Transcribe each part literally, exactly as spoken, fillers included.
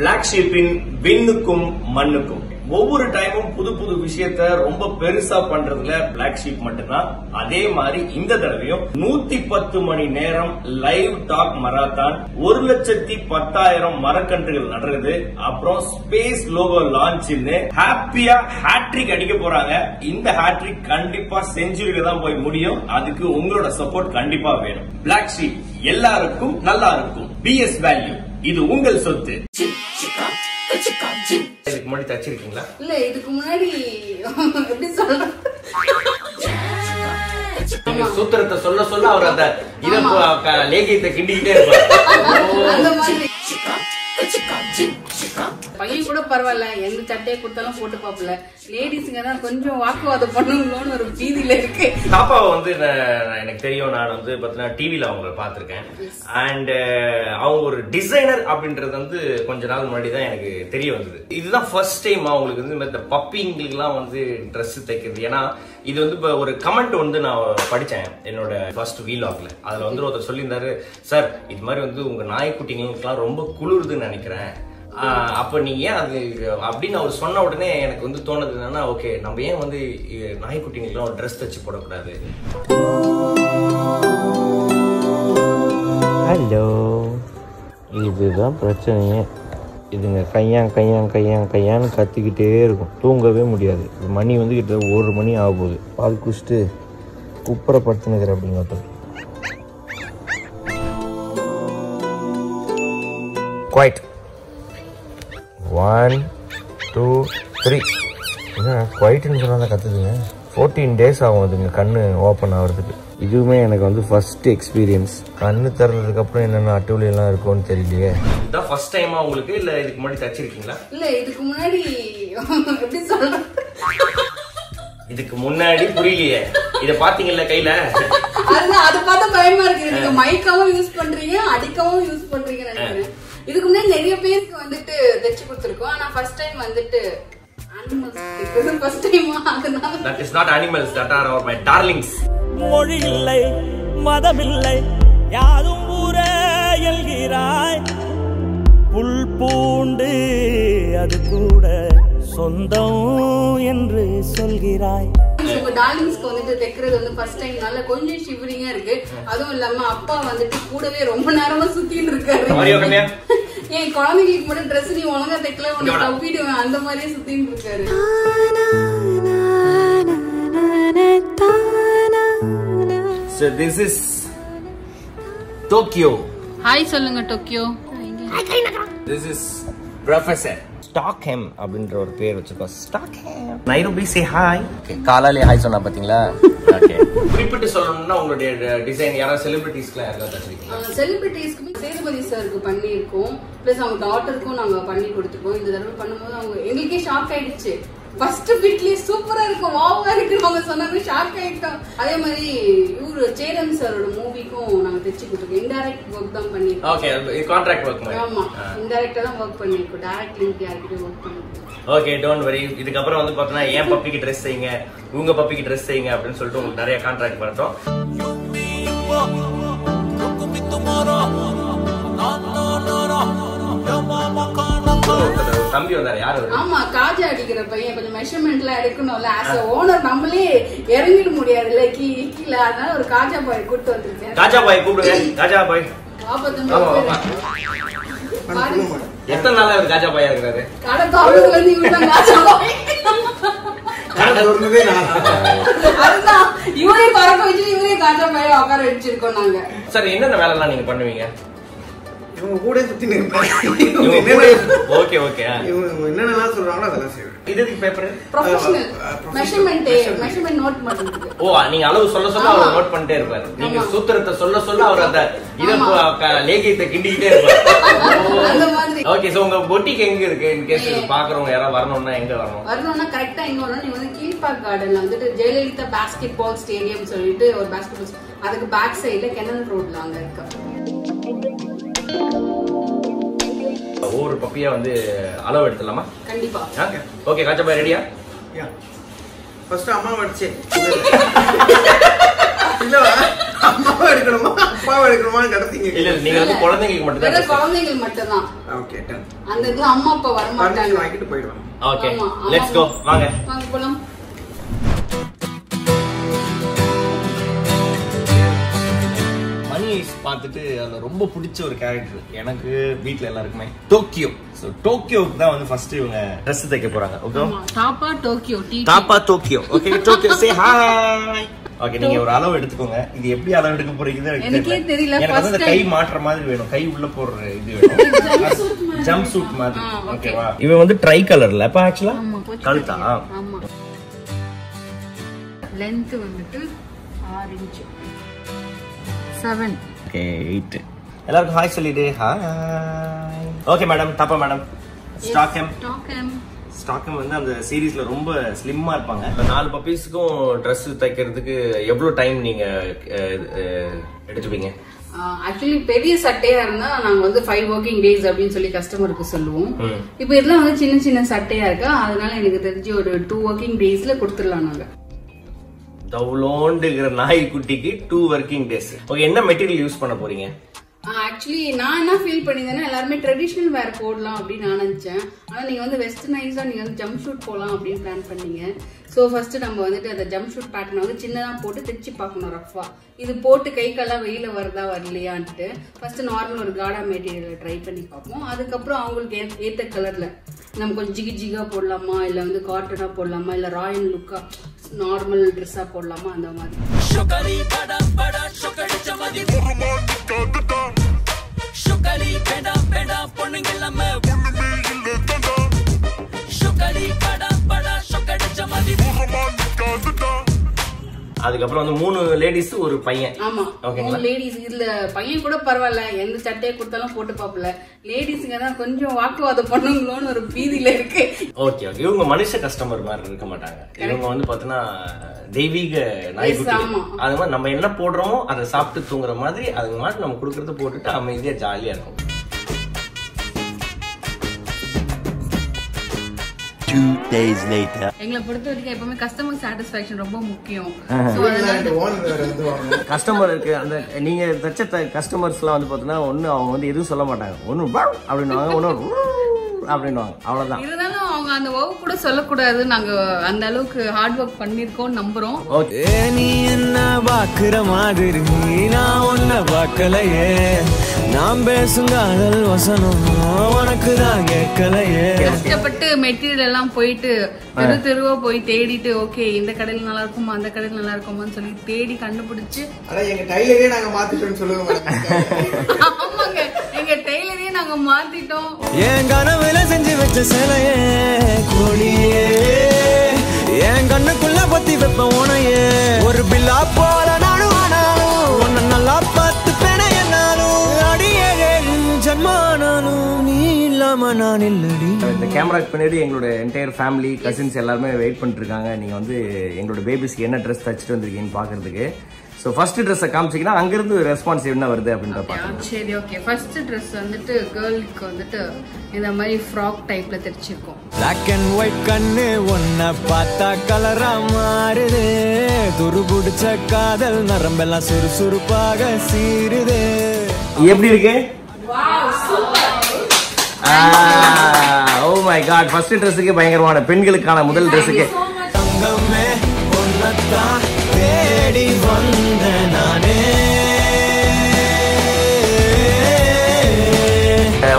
Black ஷீப்பின் விண்ணுக்கும் மண்ணுக்கும் ஒவ்வொரு டைமும் புது புது விஷயத்த ரொம்ப பெருசா பண்றதுல பிளாக் ஷீப் மட்டும்தான். அதே மாதிரி இந்த தடவையும் நூத்தி பத்து மணி நேரம் லைவ் டாக் மராத்தான், ஒரு லட்சத்தி பத்தாயிரம் மரக்கன்றுகள் நடுறது, அப்புறம் ஸ்பேஸ் லோகோ லான்ச்னு ஹாப்பியா ஹேட்ரிக் அடிக்க போறாங்க. இந்த ஹேட்ரிக் கண்டிப்பா செஞ்சுரியில தான் போய் முடியும். அதுக்கு உங்களோட சப்போர்ட் கண்டிப்பா வேணும். பிளாக் ஷீப் எல்லாருக்கும் நல்லா இருக்கும். பிஎஸ் வேல்யூ, இது உங்கள் சொத்து. இதுக்கு முன்னாடி தச்சிருக்கீங்களா? இல்ல, இதுக்கு முன்னாடி எப்படி சொல்றேன், சூத்திரத்தை சொல்ல சொல்ல அவர் அந்த லேகியத்தை கிண்டிக்கிட்டே இருப்பார். பையன் கூட பரவாயில்ல, எந்த சட்டையை கொடுத்தாலும் போட்டு பாப்பல. லேடிஸுங்க தான் கொஞ்சம் வாக்குவாதம் பண்ணுங்களோன்னு ஒரு பீதியில இருக்கு. பாப்பாவை வந்து எனக்கு தெரியும், நான் வந்து பாத்தீங்கன்னா டிவியில அவங்களை பாத்திருக்கேன். அண்ட் அவங்க ஒரு டிசைனர் அப்படின்றது வந்து கொஞ்ச நாள் முன்னாடி தான் எனக்கு தெரிய வந்தது. இதுதான் ஃபர்ஸ்ட் டைம் அவங்களுக்கு வந்து இந்த பப்பிங்களுக்கு எல்லாம் வந்து ட்ரெஸ் தைக்கிறது. ஏன்னா இது வந்து இப்போ ஒரு கமெண்ட் வந்து நான் படித்தேன் என்னோட ஃபர்ஸ்ட் வீலாக்ல. அதில் வந்து ஒருத்தர் சொல்லியிருந்தாரு, சார் இது மாதிரி வந்து உங்க நாய்க்குட்டிங்களுக்குலாம் ரொம்ப குளிருதுன்னு நினைக்கிறேன், அப்ப நீங்க ஏன் அது அப்படின்னு அவர் சொன்ன உடனே எனக்கு வந்து தோணுது என்னன்னா, ஓகே நம்ம ஏன் வந்து நாய்க்குட்டிங்களுக்குலாம் ஒரு ட்ரெஸ் தச்சு போடக்கூடாது. ஹலோ, இதுதான் பிரச்சனையே. இதுங்க கையா கையா கையா கையான்னு கத்திக்கிட்டே இருக்கும், தூங்கவே முடியாது. மணி வந்து கிட்ட ஒரு மணி ஆக போகுது. பால் குடிச்சிட்டு குப்புற படுத்துனுக்குற அப்படிங்கிற குவாய்ட். ஒன் டூ த்ரீ ஏன்னா குவாய்ட்டுன்னு சொன்னால் தான் கற்றுதுங்க. ஃபோர்டீன் டேஸ் ஆகும் அதுங்க கண் ஓப்பன் ஆகிறதுக்கு. இதுவுமே எனக்கு வந்து ஃபர்ஸ்ட் எக்ஸ்பீரியன்ஸ். கண்ணு திறந்ததுக்கு அப்புறம் என்னென்ன அட்டுவலி எல்லாம் இருக்கும்னு தெரியலையே. இதுதான் ஃபர்ஸ்ட் டைமா உங்களுக்கு, இல்ல இதுக்கு முன்னாடி தச்சிருக்கீங்களா? இல்ல, இதுக்கு முன்னாடி எப்படி சொல்றேன், இதுக்கு முன்னாடி புரியலையே. இத பாத்தீங்கல்ல கையில, அதுதான். அது பார்த்தா பயமா இருக்கு. நீங்க மைக்காவும் யூஸ் பண்றீங்க, அடிக்கவும் யூஸ் பண்றீங்க நினைக்கிறேன். இதுக்கு முன்னாடி நிறைய பேருக்கு வந்துட்டு தச்சு கொடுத்துருக்கோம். ஆனா ஃபர்ஸ்ட் டைம் வந்துட்டு அனிமல்ஸ் ஃபர்ஸ்ட் டைமா. அதனால that is not animals, that are our my darlings. மொழி இல்லை, மதம் இல்லை, யாரும் ஊரே எல்கிறாய். புல் பூண்டு அது கூட சொந்தம் என்று சொல்கிறாய். உங்க டார்லிங்ஸ்க்கு வந்துட்டு தைக்கிறது வந்து ஃபர்ஸ்ட் டைம்னால கொஞ்சம் ஷிவரிங்கா இருக்கு. அதுவும் இல்லாம அப்பா வந்துட்டு கூடவே ரொம்ப நேரமா சுத்தின்னு இருக்காரு. என் குழந்தைங்களுக்கு மட்டும் ட்ரெஸ் நீ ஒழுங்கா தைக்கல, உன்னை தப்பிடுவேன் அந்த மாதிரியே சுத்தின்னு இருக்காரு. So this is Tokyo. Hi solunga Tokyo. This is Professor Stockholm அப்படிங்கற ஒரு பேர் வச்சிருக்கோம். Stockholm. Nairobi say hi. Okay, காலாலே ஹாய் சொன்னா பாத்தீங்களா? Okay. குறிப்பிட்டு சொல்லணும்னா உங்களுடைய டிசைன் யாரா செலிபிரிட்டிஸ்க்குலாம் யாரா தச்சிருக்கீங்க? செலிபிரிட்டிஸ்க்கு சேதுபதி சாருக்கு பண்ணி இருக்கோம். ப்ளஸ் அவங்க டாட்டருக்கும் நாங்க பண்ணி கொடுத்துட்டோம். இந்த தடவை பண்ணும்போது அவங்க எங்களுக்கே ஷாக் ஆயிடுச்சு. ஃபர்ஸ்ட் பிட்லயே சூப்பரா இருக்கும், வாவா இருக்குறவங்க சொன்னாங்க, ஷாக் ஆயிட்டோம். அதே மாதிரி இவரு சேரன் சாரோட மூவிக்கும் நாங்க தைச்சு கொடுத்துருக்கோம். இன்டைரக்ட் வொர்க் தான் பண்ணிருக்கோம். ஓகே, இது கான்ட்ராக்ட் வொர்க் மாதிரி. ஆமா, இன்டைரக்ட்டா தான் வொர்க் பண்ணிருக்கோம். டைரக்ட்லி யார்கிட்ட வொர்க் பண்ணிருக்கோம். Okay, don't worry. இதுக்கு அப்புறம் வந்து பார்த்தா ஏன் பப்பிக்கு ட்ரெஸ் செய்யுங்க, உங்க பப்பிக்கு ட்ரெஸ் செய்யுங்க அப்படின்னு சொல்லிட்டு உங்களுக்கு நிறைய கான்ட்ராக்ட் பண்றோம். தம்பி வந்தாரு, யாரு? ஆமா, காஜா அடிக்கிற பையன். கொஞ்சம் மெஷர்மெண்ட் எல்லாம் எடுக்கணும்ல, ஆஸ் ஓனர் நம்மளே இறங்கிட முடியாதுல்ல கீழே. அதனால ஒரு காஜா பாய் கூப்பிட்டு வந்திருக்கேன். காஜா பாய் கூப்பிடுங்க. காஜா பாய் எத்தனை நாளா ஒரு காஜா பாயா இருக்கிறாரு? கடத்தூர்ல இருந்து இவன் காஜா பாய். கடத்தூர்ல இருந்து நான் இவரே பறக்க வச்சு இவரே காஜா பாயா உட்கார வச்சிருக்கோம் நாங்க. சரி, என்னென்ன வேலை எல்லாம் நீங்க பண்ணுவீங்க? ஜெயலலிதா பாஸ்கெட் பால் ஸ்டேடியம் சொல்லிட்டு ஒரு பாஸ்கெட் பால், அதுக்கு பேக் சைடுல கெனல் ரோட்ல அங்க இருக்கு. ஒவ்வொரு பப்பியா வந்து அளவு எடுத்துடலாமா? கண்டிப்பா. ஓகே, காஜா பாய் ரெடியா? யா. ஃபர்ஸ்ட் அம்மா வடிச்சே. இல்ல, அம்மா வடிக்கணுமா? அப்பாவை எடுக்கணுமான்னு கடத்தீங்க. இல்ல நீங்க வந்து குழந்தைகளுக்கு மட்டும் தான், குழந்தைகள் மட்டும் தான். Okay done. அந்த இது அம்மா அப்பா வர மாட்டாங்க, வாங்கிட்டு போய்டுவாங்க. ஓகே லெட்ஸ் கோ, வாங்க வாங்க போலாம். பார்த்துட்டு அதில் ரொம்ப பிடிச்ச ஒரு கேரக்டர் எனக்கு, வீட்டில் எல்லாருக்குமே டோக்கியோ. ஸோ டோக்கியோவுக்கு தான் வந்து ஃபர்ஸ்ட் இவங்க ட்ரெஸ் தைக்க போறாங்க. ஓகே தாப்பா டோக்கியோ, தாப்பா Tokyo. Okay Tokyo say hi. Okay நீங்க ஒரு அளவு எடுத்துக்கோங்க. இது எப்படி அளவு எடுக்க போறீங்க எனக்கே தெரியல. எனக்கு வந்து கை மாற்ற மாதிரி வேணும், கை உள்ள போற இது வேணும், ஜம்ப் சூட் மாதிரி. ஓகேவா இவன் வந்து ட்ரை கலர்ல அப்ப ஆக்சுவலா கழுத்தா ஆமா லெந்த் வந்துட்டு ஆறு இன்ச் ஏழு. Okay, eight. எல்லாருக்கும் ஹாய் சொல்லிடு. ஹாய். ஓகே மேடம், தாப்பா மேடம். ஸ்டாக்கம். ஸ்டாக்கம். ஸ்டாக்கம் வந்து அந்த சீரிஸ்ல ரொம்ப ஸ்லிம்மா இருப்பாங்க. இப்போ நாலு பப்பீஸ்க்கும் Dress தைக்கிறதுக்கு எவ்வளவு டைம் நீங்க எடுத்துப்பீங்க? ஆக்சுவலி பெரிய சட்டையா இருந்தா நாங்க வந்து ஃபைவ் ஒர்க்கிங் டேஸ் அப்படின்னு சொல்லி கஸ்டமருக்கு சொல்லுவோம். இப்போ இதெல்லாம் வந்து சின்ன சின்ன சட்டையா இருக்கா, அதனால எனக்கு தெரிஞ்சு ஒரு டூ ஒர்க்கிங் டேஸ்ல கொடுத்துடலாம் நாங்க. தவுலோண்டுங்கிற நாய்க்குட்டிக்கு டூ ஒர்க்கிங் டேஸ். ஓகே என்ன மெட்டீரியல் யூஸ் பண்ண போறீங்க? ஆக்சுவலி நான் என்ன ஃபீல் பண்ணியிருந்தேன்னா எல்லாருமே ட்ரெடிஷ்னல் வேர் போடலாம் அப்படின்னு நான் நினைச்சேன். ஆனால் நீங்கள் வந்து வெஸ்டர்னைஸாக நீங்கள் வந்து ஜம்ப் ஷூட் போகலாம் அப்படின்னு பிளான் பண்ணீங்க. ஸோ ஃபஸ்ட்டு நம்ம வந்துட்டு அந்த ஜம்ப் ஷூட் பேட்டர்னை வந்து சின்னதாக போட்டு தைச்சு பார்க்கணும் ரஃபாக. இது போட்டு கைக்கெல்லாம் வெயில வருதா வரலையான்ட்டு ஃபஸ்ட்டு நார்மல் ஒரு காடா மெட்டீரியலை ட்ரை பண்ணி பார்ப்போம். அதுக்கப்புறம் அவங்களுக்கு ஏ ஏற்ற கலரில் நம்ம கொஞ்சம் ஜிகி ஜிகாக போடலாமா, இல்லை வந்து காட்டனாக போடலாமா, இல்லை ராயல் லுக்காக நார்மல் ட்ரெஸ்ஸாக போடலாமா, அந்த மாதிரி. சுகலி பேடா பேடா பொண்ணுங்க எல்லாமே பொண்ணுமே இல்லை தண்டா. சுகலி படா படா சொக்கடிச்ச மாதிரி முகமான் காதுடா. அதுக்கப்புறம் வந்து மூணு லேடிஸ் ஒரு பையன். ஆமா ஓகேங்களா லேடிஸ். இதுல பையன் கூட பரவாயில்ல, எந்த சட்டையை கொடுத்தாலும் போட்டு பாப்பல. லேடிஸ்ங்க தான் கொஞ்சம் வாக்குவாதம் பண்ணுங்களோன்னு ஒரு பீதியில இருக்கு. ஓகே ஓகே இவங்க மனுஷ கஸ்டமர் மாதிரி இருக்க மாட்டாங்க. இவங்க வந்து பாத்தீங்கன்னா தெய்வீக நாய்க்குட்டி. அது மாதிரி நம்ம என்ன போடுறோமோ அதை சாப்பிட்டு தூங்குற மாதிரி அது மாதிரி நம்ம கொடுக்கறத போட்டுட்டு அமைதியா ஜாலியா இருக்கும். எங்களை பொறுத்த வரைக்கும் எப்பவுமே கஸ்டமர் சாட்டிஸ்ஃபேக்ஷன் ரொம்ப முக்கியம். கஸ்டமருக்கு அந்த நீங்க தச்ச கஸ்டமர்ஸ்லாம் வந்து பார்த்தீங்கன்னா ஒன்று அவங்க வந்து எதுவும் சொல்ல மாட்டாங்க, ஒன்று அப்படின்னுவாங்க, ஒன்று அப்படின்னுவாங்க, அவ்வளோதான். இருந்தாலும் அவங்க அந்த ஒர்க் கூட சொல்லக்கூடாது. நாங்கள் அந்த அளவுக்கு ஹார்ட் ஒர்க் பண்ணியிருக்கோம் நம்புறோம். ஓகே நீ என்ன பார்க்குற மாதிரி நான் ஒன்றை பார்க்கலையே, நான் பேசுங்க அதல் வசனம் உனக்கு தான் கேட்கலையே. கஷ்டப்பட்டு மெட்டீரியல் எல்லாம் போயிட்டு தெரு தெருவா போய் தேடிட்டு ஓகே இந்த கடையில நல்லா இருக்குமா அந்த கடையில நல்லா இருக்குமான்னு சொல்லி தேடி கண்டுபிடிச்சு எங்க டைலரே நாங்க மாத்திட்டோம்னு சொல்லுவாங்க. ஆமாங்க எங்க டைலரே நாங்க மாத்திட்டோம். என் கனவுல செஞ்சு வச்ச சேலையே கோடியே, என் கண்ணுக்குள்ள பத்தி வைப்ப ஓனையே, ஒரு பில்லா போல நானும் ஆனாலும் ஒன்னு நல்லா பார்த்து பேன என்னாலும் அடியே ஜன்மானாலும் நீ இந்த கேமராக்கு பின்னாடி எங்களோட என்டையர் ஃபேமிலி கசின்ஸ் எல்லாருமே வெயிட் பண்ணிட்டு இருக்காங்க. நீங்க வந்து எங்களோட பேபிஸ்க்கு என்ன ட்ரெஸ் தச்சுட்டு வந்திருக்கீங்கன்னு பாக்குறதுக்கு. ஸோ ஃபர்ஸ்ட் ட்ரெஸ்ஸை காமிச்சிங்கன்னா அங்கிருந்து ரெஸ்பான்ஸ் என்ன வருது அப்படின்ற பார்க்கலாம். சரி ஓகே ஃபர்ஸ்ட் ட்ரெஸ் வந்துட்டு கேர்ளுக்கு வந்துட்டு இந்த மாதிரி ஃப்ராக் டைப்ல தைச்சிருக்கோம். பிளாக் அண்ட் ஒயிட் கண்ணு ஒன்ன பார்த்தா கலரா மாறுது, துருபிடிச்ச காதல் நரம்பெல்லாம் சுறுசுறுப்பாக சீருது. எப்படி இருக்கு? ஓ மை காட் ஃபர்ஸ்ட் ட்ரெஸ்ஸுக்கு பயங்கரமான பெண்களுக்கான முதல் ட்ரெஸ்ஸுக்கு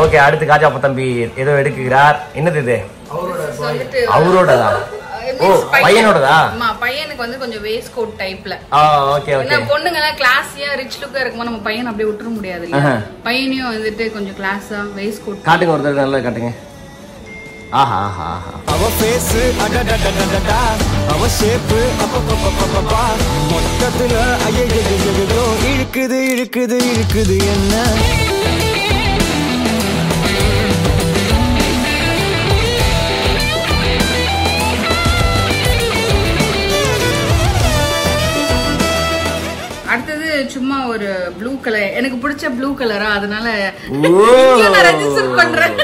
ஓகே. அடுத்து காஜாப்பா தம்பி ஏதோ எடுக்குகிறார். என்னது இது? அவரோடதா? ஓ பையனோடதா? ஆமா பையனுக்கு வந்து கொஞ்சம் வேஸ்ட் கோட் டைப்ல. ஆ ஓகே ஓகே. நம்ம பொண்ணுங்க எல்லாம் கிளாஸியா ரிச் லுக்கா இருக்குமா, நம்ம பையன் அப்படியே உட்ற முடியாது இல்ல. பையனியும் வந்துட்டு கொஞ்சம் கிளாஸா வேஸ்ட் கோட் காட்டுங்க, ஒரு தடவை நல்லா காட்டுங்க. ஆஹா ஆஹா ஆஹா. அவ ஃபேஸ் அடடடடடா, அவ ஷேப் அப்பப்பப்பப்பா, மொத்தத்துல ஐயையோ இழுக்குது இழுக்குது இழுக்குது என்ன. அடுத்தது சும்மா ஒரு ப்ளூ கலர், எனக்கு பிடிச்ச ப்ளூ கலரா அதனால நான் ரெஜிஸ்டர் பண்றேன்.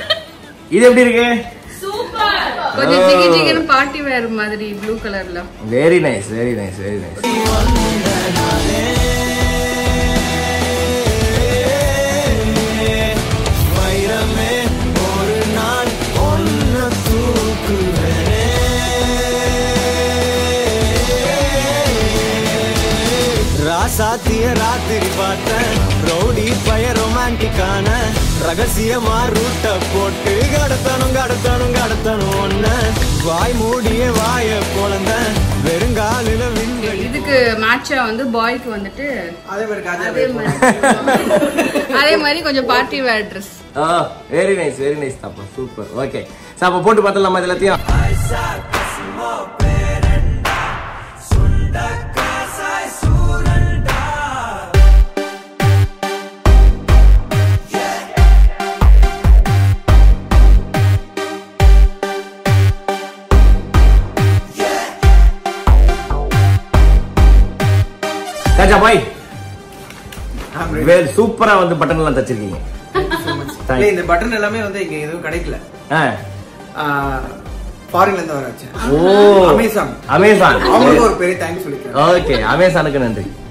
இது எப்படி இருக்கு? சூப்பர். கொஞ்சம் ஜிகி ஜிகின பார்ட்டி வேர் மாதிரி ப்ளூ கலர்ல. Very nice very nice very nice. சாத்திய ராத்திரி பார்த்தேன் ரவுடி பய ரொமான்டிக்கான ரகசியமா ரூட்ட போட்டு கடத்தணும் கடத்தணும் கடத்தணும் ஒண்ணு வாய் மூடிய வாய குழந்த வெறுங்காலில விண்வெளி. இதுக்கு மேட்சா வந்து பாய்க்கு வந்துட்டு அதே மாதிரி அதே மாதிரி கொஞ்சம் பார்ட்டி வேர் ட்ரெஸ். ஆ வெரி நைஸ் வெரி நைஸ் தாப்பா சூப்பர். ஓகே சாப்பா போட்டு பார்த்தலாமா இது எல்லாத்தையும்? ராஜா பாய் வேல் சூப்பரா வந்து பட்டன் எல்லாம் தச்சிருக்கீங்க. இந்த பட்டன் எல்லாமே வந்து இங்க எதுவும் கிடைக்கல, ஃபாரின்ல இருந்து வர. ஓ அமேசான், அமேசான் அவங்களுக்கு ஒரு பெரிய தேங்க்ஸ் சொல்லிக்கிறேன். ஓகே அமேசானுக்கு நன்றி.